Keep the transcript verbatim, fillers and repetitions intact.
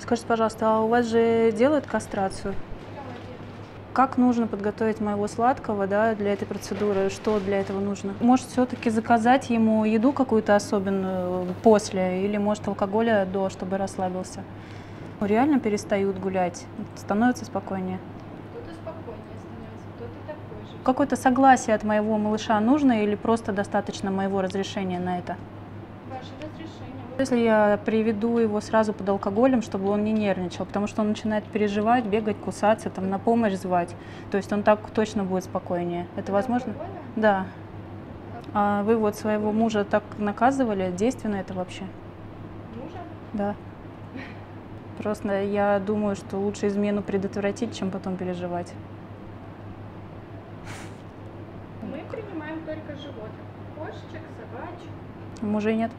Скажите, пожалуйста, а у вас же делают кастрацию? Как нужно подготовить моего сладкого, да, для этой процедуры? Что для этого нужно? Может, все-таки заказать ему еду какую-то особенную после или, может, алкоголя до, чтобы расслабился? Ну, реально перестают гулять, становится спокойнее. Кто-то спокойнее становится, кто-то такой же. Какое-то согласие от моего малыша нужно или просто достаточно моего разрешения на это? Ваше разрешение. Если я приведу его сразу под алкоголем, чтобы он не нервничал, потому что он начинает переживать, бегать, кусаться, там, на помощь звать. То есть он так точно будет спокойнее. Это возможно? Да. А вы вот своего мужа так наказывали? Действенно это вообще? Мужа? Да. Просто я думаю, что лучше измену предотвратить, чем потом переживать. Мы принимаем только животных. Кошечек, собачек. Мужей нет?